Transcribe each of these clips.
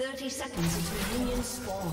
30 seconds until minions spawn.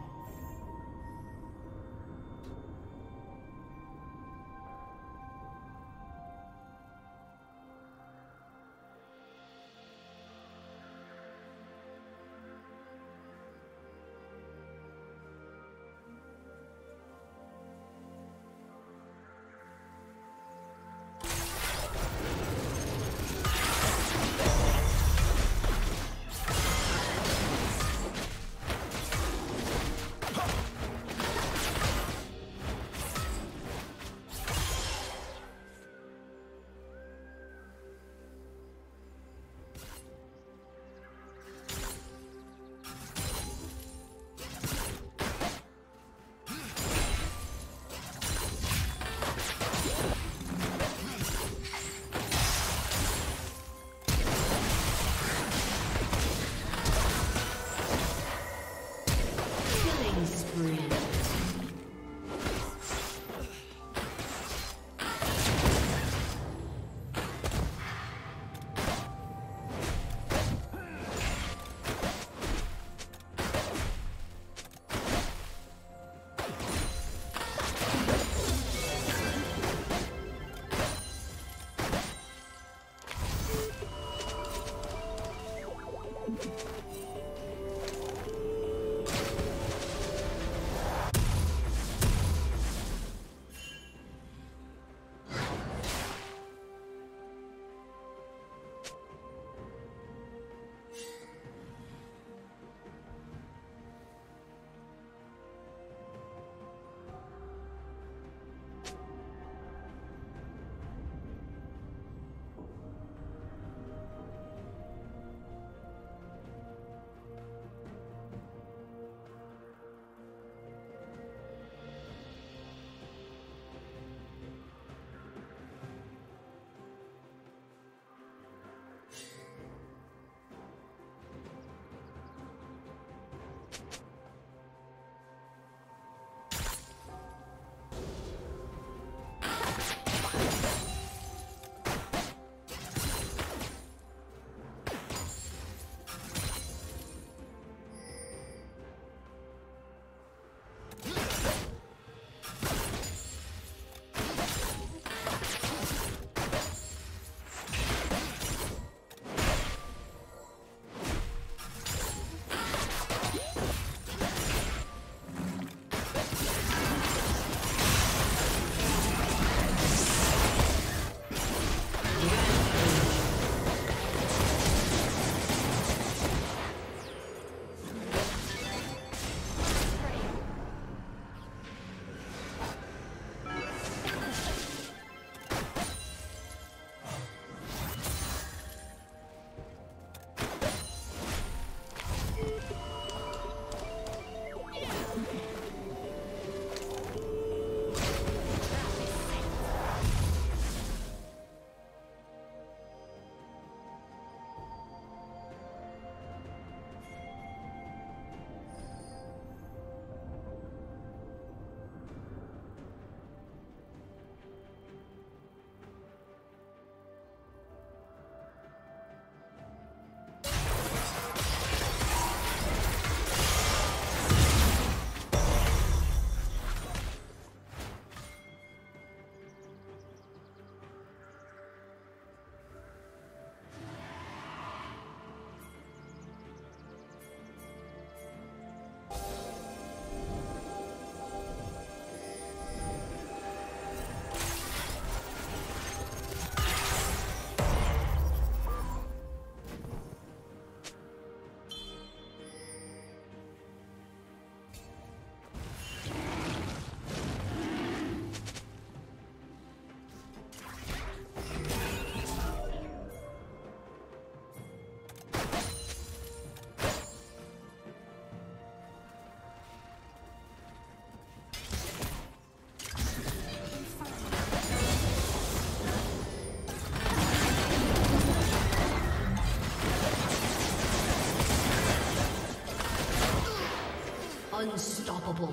Unstoppable.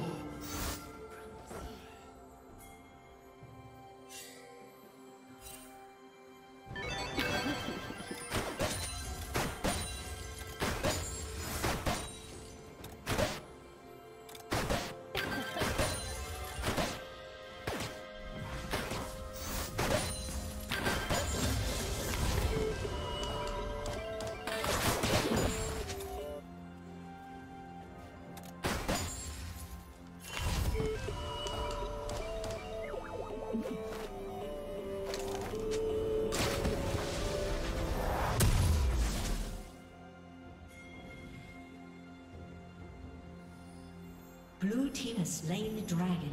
Blue team has slain the dragon.